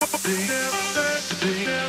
Be